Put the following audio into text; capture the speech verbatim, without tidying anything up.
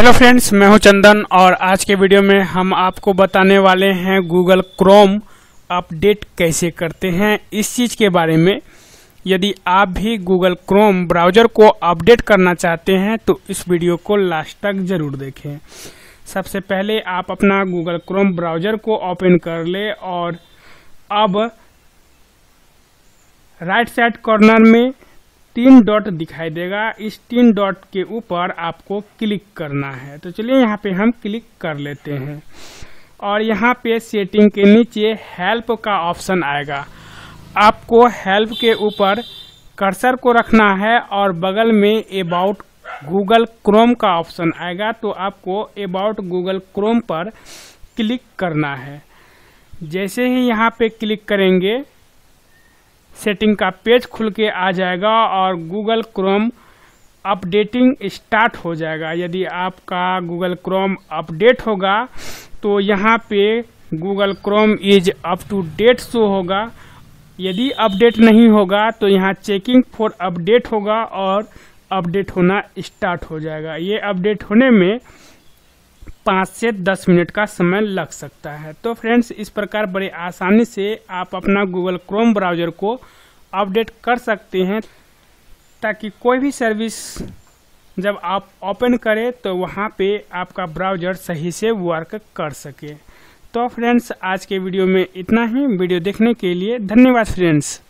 Hello friends, मैं हूं चंदन और आज के वीडियो में हम आपको बताने वाले हैं गूगल क्रोम अपडेट कैसे करते हैं। इस चीज़ के बारे में यदि आप भी गूगल क्रोम ब्राउज़र को अपडेट करना चाहते हैं तो इस वीडियो को लास्ट तक ज़रूर देखें। सबसे पहले आप अपना गूगल क्रोम ब्राउज़र को ओपन कर ले और अब राइट साइड कॉर्नर में तीन डॉट दिखाई देगा, इस तीन डॉट के ऊपर आपको क्लिक करना है। तो चलिए यहाँ पे हम क्लिक कर लेते हैं और यहाँ पे सेटिंग के नीचे हेल्प का ऑप्शन आएगा। आपको हेल्प के ऊपर कर्सर को रखना है और बगल में अबाउट गूगल क्रोम का ऑप्शन आएगा, तो आपको अबाउट गूगल क्रोम पर क्लिक करना है। जैसे ही यहाँ पे क्लिक करेंगे सेटिंग का पेज खुल के आ जाएगा और गूगल क्रोम अपडेटिंग स्टार्ट हो जाएगा। यदि आपका गूगल क्रोम अपडेट होगा तो यहाँ पे Google Chrome is up to date show होगा। यदि अपडेट नहीं होगा तो यहाँ चेकिंग फॉर अपडेट होगा और अपडेट होना स्टार्ट हो जाएगा। ये अपडेट होने में पाँच से दस मिनट का समय लग सकता है। तो फ्रेंड्स, इस प्रकार बड़े आसानी से आप अपना गूगल क्रोम ब्राउज़र को अपडेट कर सकते हैं ताकि कोई भी सर्विस जब आप ओपन करें तो वहाँ पे आपका ब्राउज़र सही से वर्क कर सके। तो फ्रेंड्स, आज के वीडियो में इतना ही। वीडियो देखने के लिए धन्यवाद फ्रेंड्स।